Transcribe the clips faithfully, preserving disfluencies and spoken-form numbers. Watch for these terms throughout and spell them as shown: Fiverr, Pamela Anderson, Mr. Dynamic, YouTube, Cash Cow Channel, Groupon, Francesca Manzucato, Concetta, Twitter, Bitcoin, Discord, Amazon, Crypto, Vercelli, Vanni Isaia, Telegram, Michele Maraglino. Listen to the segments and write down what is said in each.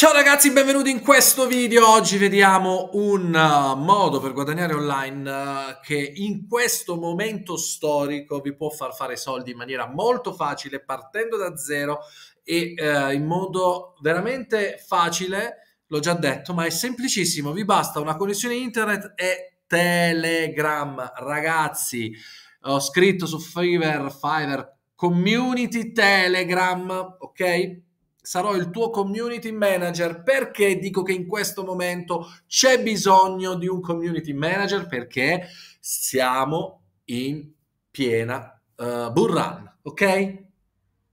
Ciao ragazzi, benvenuti in questo video. Oggi vediamo un uh, modo per guadagnare online uh, che in questo momento storico vi può far fare soldi in maniera molto facile, partendo da zero e uh, in modo veramente facile. L'ho già detto, ma è semplicissimo, vi basta una connessione internet e Telegram. Ragazzi, ho scritto su Fiverr, Fiverr community Telegram, ok? Sarò il tuo community manager. Perché dico che in questo momento c'è bisogno di un community manager? Perché siamo in piena uh, bull run, ok?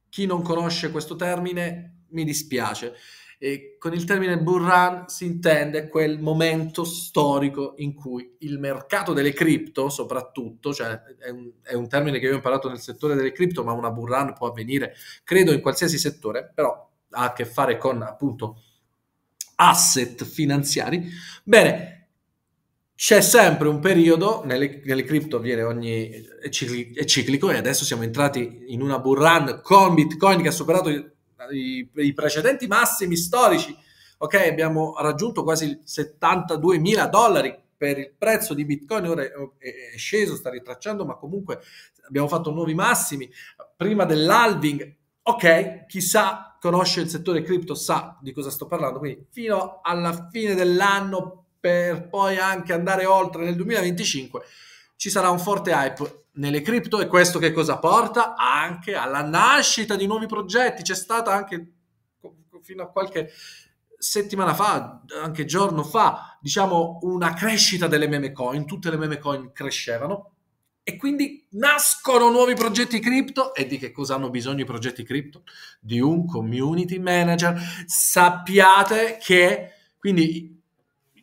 Chi non conosce questo termine, mi dispiace. E con il termine bull run si intende quel momento storico in cui il mercato delle cripto, soprattutto, cioè è un, è un termine che io ho imparato nel settore delle cripto, ma una bull run può avvenire, credo, in qualsiasi settore, però ha a che fare con, appunto, asset finanziari. Bene, c'è sempre un periodo, nelle, nelle cripto avviene ogni è ciclico, è ciclico, e adesso siamo entrati in una bull run con Bitcoin che ha superato i, i, i precedenti massimi storici, ok? Abbiamo raggiunto quasi settantaduemila dollari per il prezzo di Bitcoin, ora è, è sceso, sta ritracciando, ma comunque abbiamo fatto nuovi massimi prima dell'halving, ok? Chissà, conosce il settore cripto, sa di cosa sto parlando. Quindi fino alla fine dell'anno, per poi anche andare oltre nel duemilaventicinque, ci sarà un forte hype nelle cripto, e questo che cosa porta? Anche alla nascita di nuovi progetti. C'è stata anche fino a qualche settimana fa, anche giorno fa, diciamo, una crescita delle meme coin, tutte le meme coin crescevano, e quindi nascono nuovi progetti cripto. E di che cosa hanno bisogno i progetti cripto? Di un community manager. Sappiate che, quindi,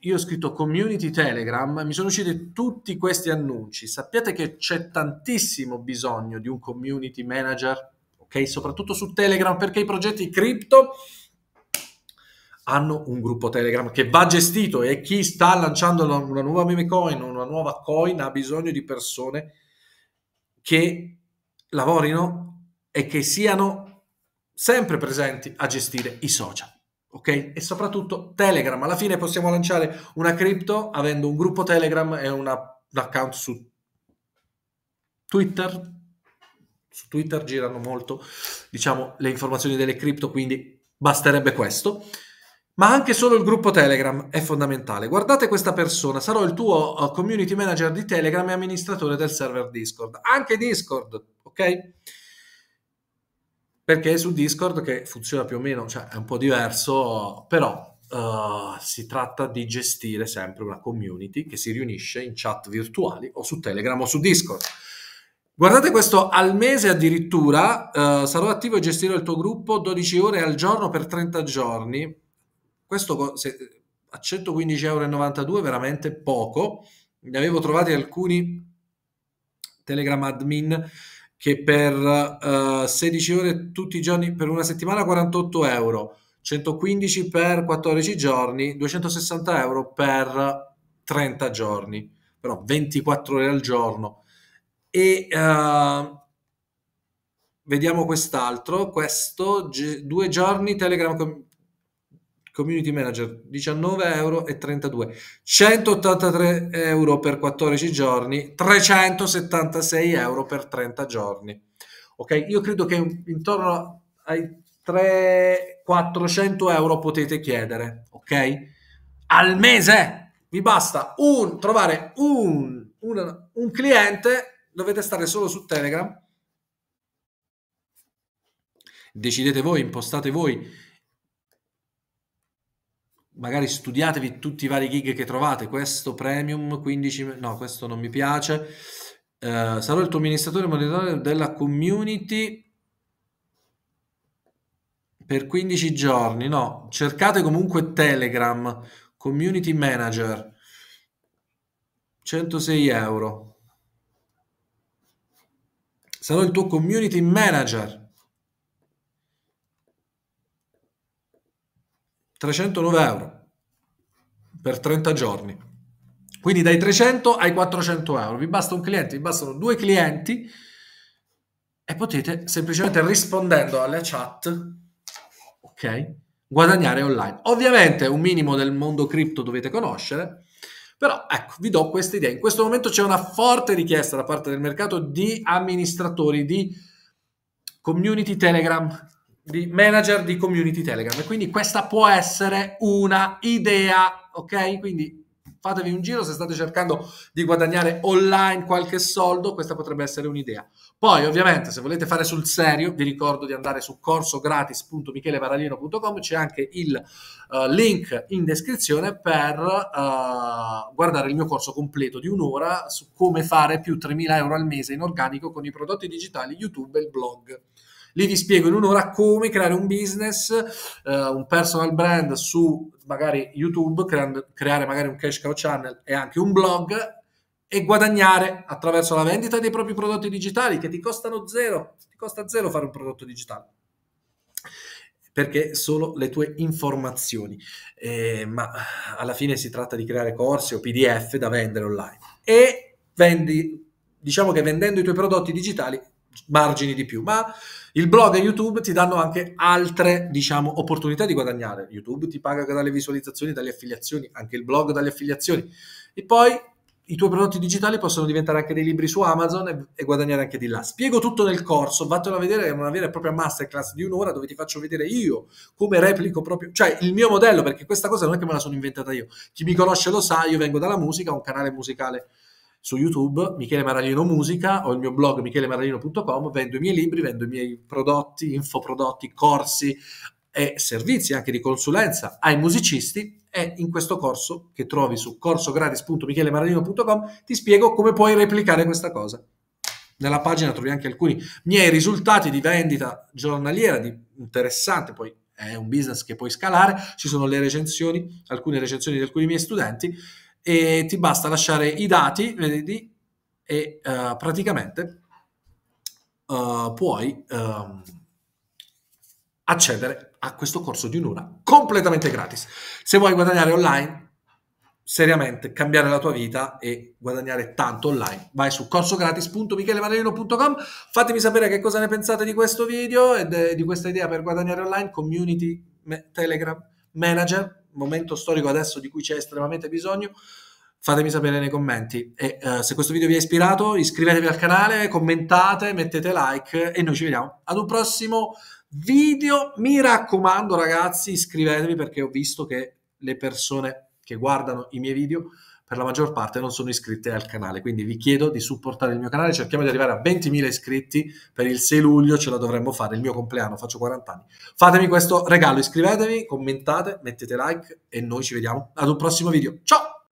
io ho scritto community Telegram, mi sono usciti tutti questi annunci. Sappiate che c'è tantissimo bisogno di un community manager, ok? Soprattutto su Telegram, perché i progetti cripto hanno un gruppo Telegram che va gestito, e chi sta lanciando una nuova meme coin, una nuova coin, ha bisogno di persone che lavorino e che siano sempre presenti a gestire i social, ok? E soprattutto Telegram. Alla fine possiamo lanciare una cripto avendo un gruppo Telegram e una, un account su Twitter. Su Twitter girano molto, diciamo, le informazioni delle cripto, quindi basterebbe questo. Ma anche solo il gruppo Telegram è fondamentale. Guardate questa persona, sarò il tuo community manager di Telegram e amministratore del server Discord. Anche Discord, ok? Perché su Discord, che funziona più o meno, cioè è un po' diverso, però uh, si tratta di gestire sempre una community che si riunisce in chat virtuali o su Telegram o su Discord. Guardate questo, al mese addirittura, uh, sarò attivo e gestirò il tuo gruppo dodici ore al giorno per trenta giorni. Questo a centoquindici virgola novantadue euro veramente poco. Ne avevo trovati alcuni Telegram admin che per uh, sedici ore tutti i giorni per una settimana quarantotto euro, centoquindici per quattordici giorni, duecentosessanta euro per trenta giorni, però ventiquattro ore al giorno. E uh, vediamo quest'altro, questo due giorni Telegram community manager, diciannove euro e trentadue, centottantatré euro per quattordici giorni, trecentosettantasei euro per trenta giorni. Ok, io credo che intorno ai trecento quattrocento euro potete chiedere, ok? Al mese vi basta un, trovare un, un, un cliente, dovete stare solo su Telegram. Decidete voi, impostate voi, magari studiatevi tutti i vari gig che trovate. Questo premium quindici, no, questo non mi piace. Eh, sarò il tuo amministratore monetario della community per quindici giorni, no, cercate comunque Telegram community manager, centosei euro. Sarò il tuo community manager, trecentonove euro per trenta giorni, quindi dai trecento ai quattrocento euro. Vi basta un cliente, vi bastano due clienti, e potete semplicemente rispondendo alle chat, ok, guadagnare online. Ovviamente un minimo del mondo cripto dovete conoscere, però ecco, vi do questa idea. In questo momento c'è una forte richiesta da parte del mercato di amministratori, di community Telegram, di manager di community Telegram, e quindi questa può essere una idea, ok? Quindi fatevi un giro, se state cercando di guadagnare online qualche soldo, questa potrebbe essere un'idea. Poi ovviamente se volete fare sul serio, vi ricordo di andare su corsogratis punto michele maraglino punto com, c'è anche il uh, link in descrizione per uh, guardare il mio corso completo di un'ora su come fare più tremila euro al mese in organico con i prodotti digitali, YouTube e il blog. Lì vi spiego in un'ora come creare un business, uh, un personal brand su magari YouTube, creando, creare magari un cash cow channel e anche un blog, e guadagnare attraverso la vendita dei propri prodotti digitali, che ti costano zero, ti costa zero fare un prodotto digitale, perché solo le tue informazioni, eh, ma alla fine si tratta di creare corsi o P D F da vendere online, e vendi, diciamo che vendendo i tuoi prodotti digitali margini di più, ma il blog e YouTube ti danno anche altre, diciamo, opportunità di guadagnare. YouTube ti paga dalle visualizzazioni, dalle affiliazioni, anche il blog dalle affiliazioni, e poi i tuoi prodotti digitali possono diventare anche dei libri su Amazon e, e guadagnare anche di là. Spiego tutto nel corso, vattelo a vedere, è una vera e propria masterclass di un'ora dove ti faccio vedere io come replico proprio, cioè il mio modello, perché questa cosa non è che me la sono inventata io. Chi mi conosce lo sa, io vengo dalla musica, ho un canale musicale su YouTube, Michele Maraglino Musica, ho il mio blog michele maraglino punto com, vendo i miei libri, vendo i miei prodotti, infoprodotti, corsi e servizi anche di consulenza ai musicisti, e in questo corso che trovi su corsogratis punto michele maraglino punto com ti spiego come puoi replicare questa cosa. Nella pagina trovi anche alcuni miei risultati di vendita giornaliera, di interessante, poi è un business che puoi scalare, ci sono le recensioni, alcune recensioni di alcuni miei studenti, e ti basta lasciare i dati, vedi, e uh, praticamente uh, puoi uh, accedere a questo corso di un'ora completamente gratis. Se vuoi guadagnare online seriamente, cambiare la tua vita e guadagnare tanto online, vai su corsogratis punto michele maraglino punto com. Fatemi sapere che cosa ne pensate di questo video e di questa idea per guadagnare online, community Telegram, manager, momento storico adesso di cui c'è estremamente bisogno. Fatemi sapere nei commenti, e uh, se questo video vi ha ispirato, iscrivetevi al canale, commentate, mettete like, e noi ci vediamo ad un prossimo video. Mi raccomando ragazzi, iscrivetevi, perché ho visto che le persone che guardano i miei video per la maggior parte non sono iscritte al canale, quindi vi chiedo di supportare il mio canale, cerchiamo di arrivare a ventimila iscritti per il sei luglio, ce la dovremmo fare, il mio compleanno, faccio quaranta anni. Fatemi questo regalo, iscrivetevi, commentate, mettete like, e noi ci vediamo ad un prossimo video. Ciao!